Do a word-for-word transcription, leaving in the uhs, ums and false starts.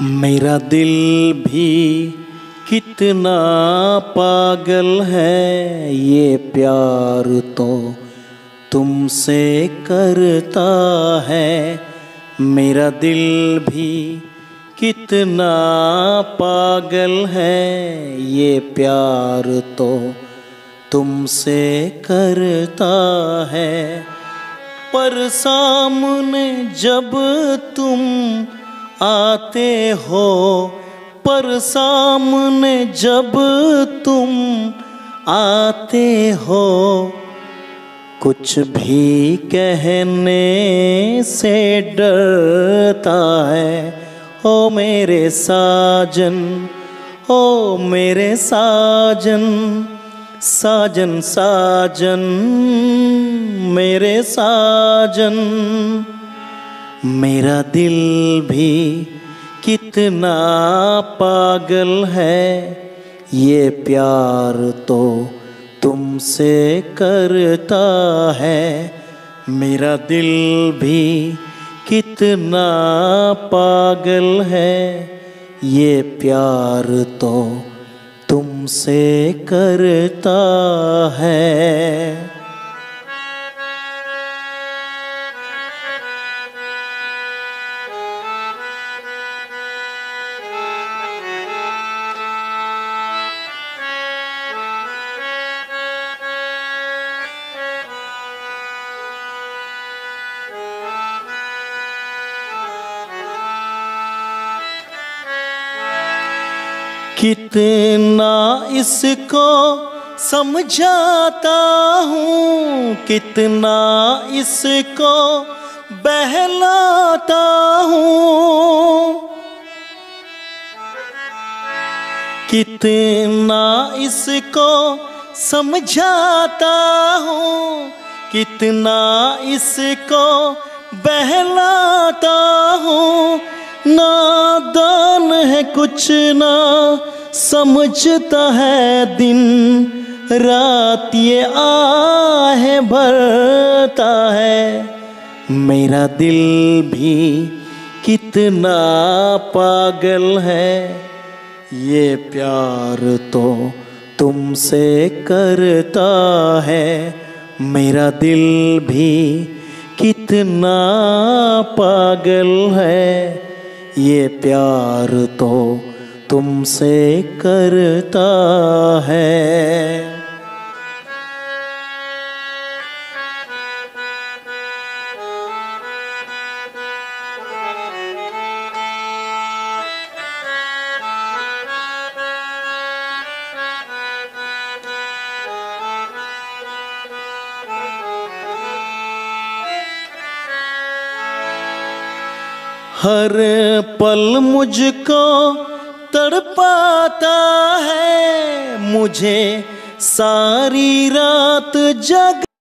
मेरा दिल भी कितना पागल है, ये प्यार तो तुमसे करता है। मेरा दिल भी कितना पागल है, ये प्यार तो तुमसे करता है। पर सामने जब तुम आते हो, पर सामने जब तुम आते हो, कुछ भी कहने से डरता है। ओ मेरे साजन, ओ मेरे साजन, साजन साजन मेरे साजन। मेरा दिल भी कितना पागल है, ये प्यार तो तुमसे करता है। मेरा दिल भी कितना पागल है, ये प्यार तो तुमसे करता है। कितना इसको समझाता हूँ, कितना इसको बहलाता हूँ, कितना इसको समझाता हूँ, कितना इसको बहलाता हूँ। नादान है कुछ ना समझता है, दिन रात ये आहे भरता है। मेरा दिल भी कितना पागल है, ये प्यार तो तुमसे करता है। मेरा दिल भी कितना पागल है, ये प्यार तो तुमसे करता है। हर पल मुझको तड़पाता है, मुझे सारी रात जग